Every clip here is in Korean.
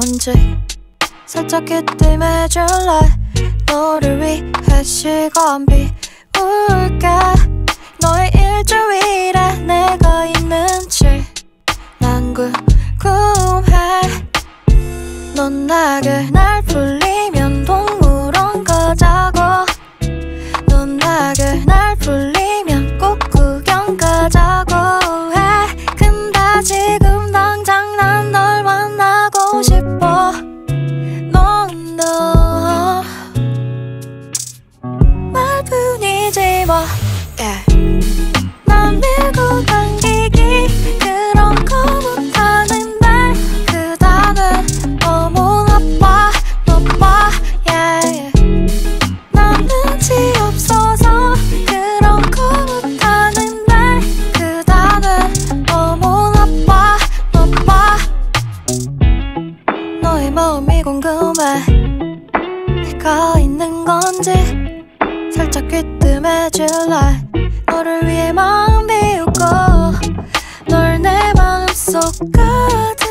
건지 살짝 귀뜸해줄래. 너를 위해 시간비 울게. 너의 일주일에 내가 있는지 난 궁금해. 넌 나게 날 불리면 동물원 가자고. 넌 나게 날 불리면 꼭 구경 가자고 해. 근데 지금 당장 난 널 만나고 싶어. 넌 너 말뿐이지 뭐. 난 밀고 당기기 그런 거 못하는 날. 그다는 너무 나빠 나빠. 난 눈치 없어서 그런 거 못하는 날. 그다는 너무 나빠 나빠. 너의 마음이 궁금해. 내가 있는 건지 살짝 귀뜸해줄래. 너를 위해 마음 비우고 널 내 마음속 가득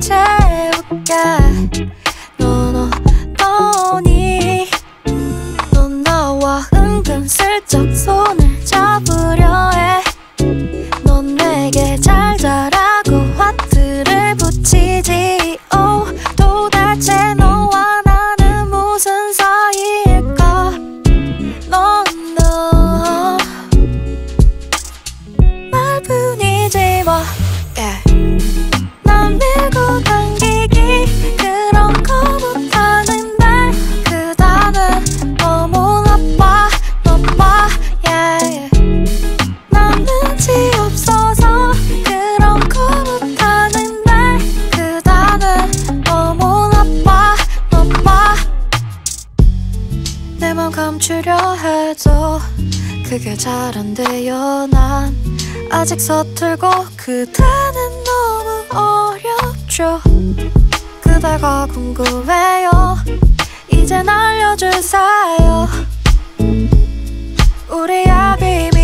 채울게. 넌 어떠니? 넌 나와 은근슬쩍 손을 잡으려 해. 넌 내게 잘 자라고 하트를 붙이지. Oh, 도대체 너와 나는 무슨 사이일까? 넌 말뿐이지 뭐. 난 밀고 당기기 그런 거 못하는 날. 그다는 너무 나빠 나빠. 난 눈치 없어서 그런 거 못하는 날. 그다는 너무 나빠 나빠. 내 맘 감추려 해도 그게 잘 안 돼요. 난 아직 서툴고 그대는 너무 어렵죠. 그대가 궁금해요. 이젠 알려주세요. 우리의 비밀.